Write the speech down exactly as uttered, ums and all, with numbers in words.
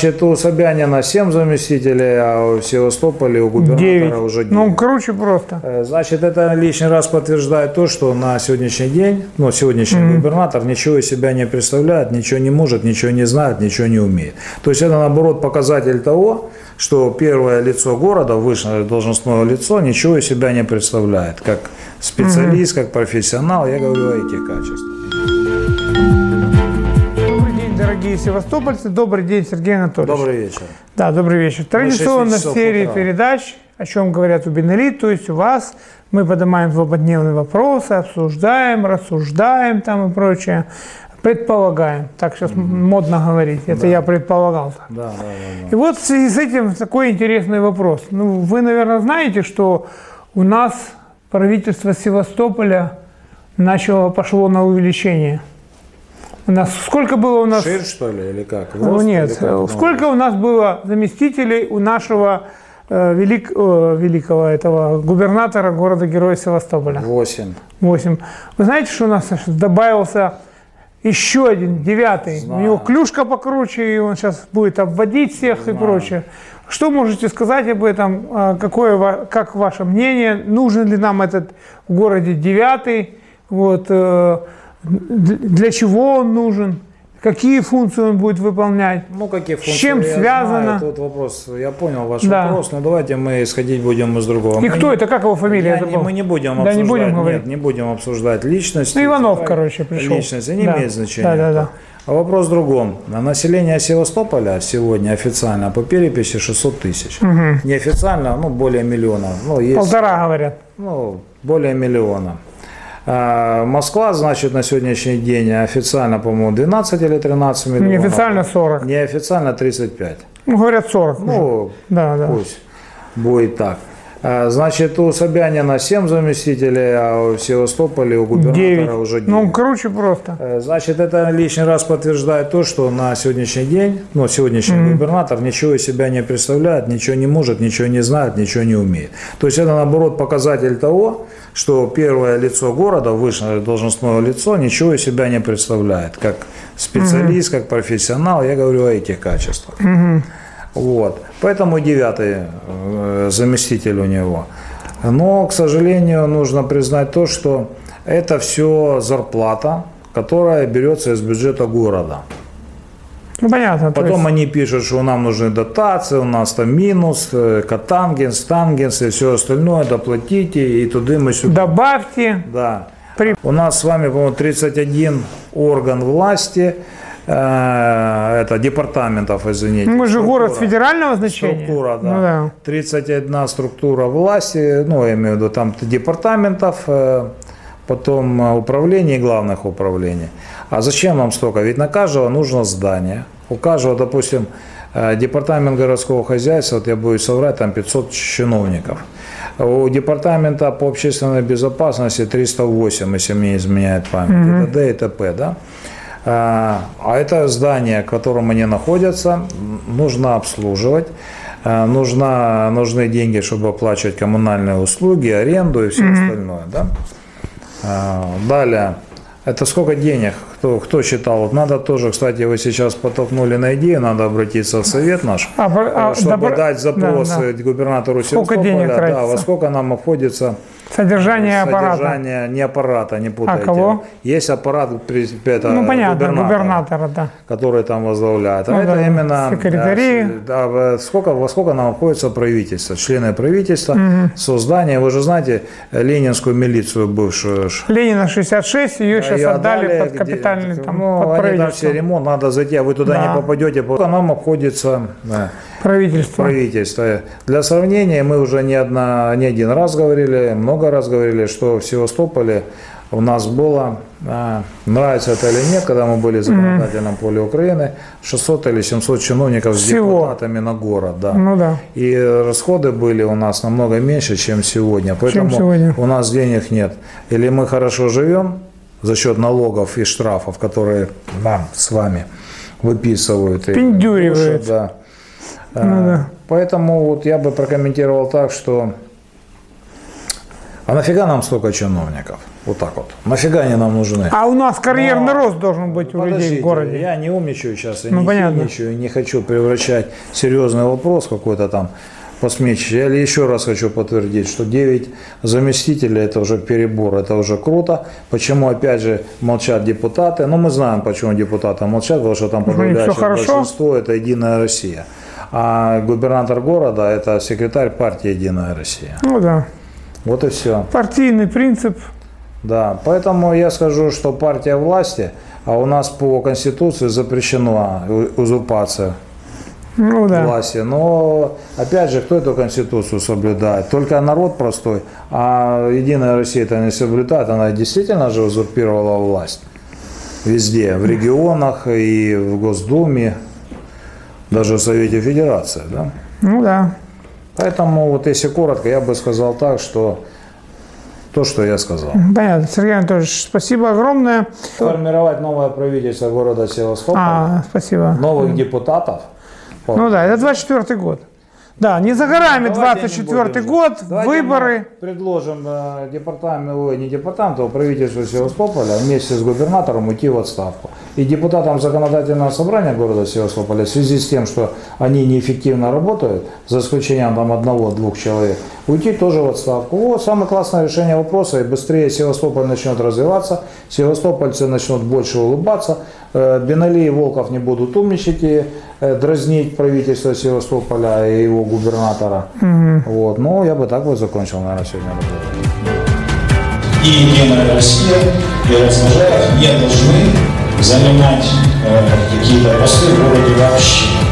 Значит, у Собянина семь заместителей, а в Севастополе у губернатора девять. Уже девять. Ну, короче, просто. Значит, это лишний раз подтверждает то, что на сегодняшний день, ну, сегодняшний mm-hmm. губернатор ничего из себя не представляет, ничего не может, ничего не знает, ничего не умеет. То есть, это, наоборот, показатель того, что первое лицо города, высшее должностное лицо, ничего из себя не представляет. Как специалист, mm-hmm. как профессионал, я говорю о этих качествах. Дорогие севастопольцы, добрый день, Сергей Анатольевич. Добрый вечер. Да, добрый вечер. Традиционно в серии утра. Передач, о чем говорят у Бинали, то есть у вас, мы поднимаем злободневные вопросы, обсуждаем, рассуждаем там и прочее, предполагаем. Так сейчас mm-hmm. модно говорить, это да. я предполагал. Так. Да, да, да, да. И вот в связи с этим такой интересный вопрос. Ну, вы, наверное, знаете, что у нас правительство Севастополя начало, пошло на увеличение. У нас, сколько было у нас... Ширь, что ли, или как? Рост, нет. Или как? Сколько у нас было заместителей у нашего э, велик, э, великого этого губернатора города-героя Севастополя? Восемь. Восемь. Вы знаете, что у нас добавился еще один, девятый? Знаю. У него клюшка покруче, и он сейчас будет обводить всех. Знаю. И прочее. Что можете сказать об этом? Какое, как ваше мнение? Нужен ли нам этот в городе девятый? Вот... Э, Для чего он нужен? Какие функции он будет выполнять? Ну, какие функции? С чем связано? Тут вопрос. Я понял ваш да. вопрос, но давайте мы исходить будем из другого. И мы кто не... это? Как его фамилия? Я, мы не будем да, обсуждать. Не будем говорить. Нет, не будем обсуждать личность. Ну, Иванов, так, короче, пришел. Личность не да. имеет значения. Да, да, да. А вопрос в другом. Население Севастополя сегодня официально по переписи шестьсот тысяч. Угу. Неофициально, ну, более миллиона. Ну, есть, полтора, говорят. Ну, более миллиона. Москва, значит, на сегодняшний день официально, по-моему, двенадцать или тринадцать миллионов. Неофициально сорок. Неофициально тридцать пять. Ну, говорят сорок. Ну, да, да. Пусть будет так. Значит, у Собянина семь заместителей, а в Севастополе у губернатора девять. Уже девять. Ну, короче, просто. Значит, это лишний раз подтверждает то, что на сегодняшний день, ну, сегодняшний mm-hmm. губернатор ничего из себя не представляет, ничего не может, ничего не знает, ничего не умеет. То есть, это, наоборот, показатель того, что первое лицо города, высшее должностное лицо, ничего из себя не представляет. Как специалист, mm-hmm. как профессионал, я говорю о этих качествах. Mm-hmm. Вот. Поэтому девятый заместитель у него. Но, к сожалению, нужно признать то, что это все зарплата, которая берется из бюджета города. Ну, понятно. Потом есть... они пишут, что нам нужны дотации, у нас там минус, котангенс, тангенс и все остальное, доплатите и туда мы сюда. Добавьте. Да. При... У нас с вами, по-моему, тридцать один орган власти. Это департаментов, извините. Мы же структура, город федерального значения. Структура, да. Ну, да. тридцать одна структура власти, ну, я имею в виду, там департаментов, потом управлений, главных управлений. А зачем нам столько? Ведь на каждого нужно здание. У каждого, допустим, департамент городского хозяйства, вот я буду соврать, там пятьсот чиновников. У департамента по общественной безопасности триста восемь, если мне изменяет память, mm-hmm. и т.д. и т.п., да? А это здание, в котором они находятся, нужно обслуживать, нужно, нужны деньги, чтобы оплачивать коммунальные услуги, аренду и все mm-hmm. остальное. Да? Далее, это сколько денег, кто, кто считал? Надо тоже, кстати, вы сейчас подтолкнули на идею, надо обратиться в совет наш, а, а, чтобы да, дать запрос да, да. губернатору Севастополя, да, во сколько нам обходится... Содержание аппарата. Содержание не аппарата, не путайте. А кого? Есть аппарат это, ну, понятно, губернатора, губернатора да. который там возглавляет. А ну, это да, именно... Секретари. Да, сколько, во сколько нам обходится правительство, члены правительства, угу. создание. Вы же знаете ленинскую милицию бывшую. Ленина шестьдесят шесть, ее сейчас ее отдали, отдали под капитальный где, там, ну, под правительство. Там все ремонт, надо зайти, а вы туда да. не попадете. Сколько нам обходится... Да. Правительство. Правительство. Для сравнения, мы уже не, одна, не один раз говорили, много раз говорили, что в Севастополе у нас было, нравится это или нет, когда мы были в законодательном mm-hmm. поле Украины, шестьсот или семьсот чиновников всего. С депутатами на город. Да. Ну, да. И расходы были у нас намного меньше, чем сегодня. Поэтому чем сегодня? У нас денег нет. Или мы хорошо живем за счет налогов и штрафов, которые нам с вами выписывают. Пиндюривают. И, да. Ну, да. Поэтому вот я бы прокомментировал так, что А нафига нам столько чиновников? Вот так вот. Нафига они нам нужны? А у нас карьерный Но... рост должен быть у Подождите, людей в городе. Я не умничаю сейчас, я ну, не умничаю, не хочу превращать серьезный вопрос какой-то там посмешище. Я еще раз хочу подтвердить, что девять заместителей – это уже перебор, это уже круто. Почему, опять же, молчат депутаты? Ну, мы знаем, почему депутаты молчат, потому что там подавляющее большинство – это «Единая Россия». А губернатор города – это секретарь партии «Единая Россия». Ну да. Вот и все. Партийный принцип. Да, поэтому я скажу, что партия власти, а у нас по Конституции запрещена узурпация. Ну, да. Власти. Но, опять же, кто эту Конституцию соблюдает? Только народ простой, а Единая Россия это не соблюдает. Она действительно же узурпировала власть везде, в регионах и в Госдуме, даже в Совете Федерации. Да? Ну да. Поэтому, вот если коротко, я бы сказал так, что то, что я сказал. Понятно. Сергей Анатольевич, спасибо огромное. Формировать новое правительство города Севастополь, а, спасибо. Новых депутатов. Вот. Ну да, это двадцать четвёртый год. Да, не за горами двадцать четвёртый год, Давайте выборы. Предложим э, департаменту, не департаменту, а правительству Севастополя вместе с губернатором уйти в отставку. И депутатам законодательного собрания города Севастополя в связи с тем, что они неэффективно работают, за исключением там одного-двух человек, уйти тоже в отставку. Вот самое классное решение вопроса, и быстрее Севастополь начнет развиваться, севастопольцы начнут больше улыбаться, э, Бинали и Волков не будут умничать и э, дразнить правительство Севастополя и его губернатора. Угу. Вот. Ну, я бы так вот закончил, наверное, сегодня. И Единая Россия, и Размножаев не должны занимать э, какие-то посты в городе вообще.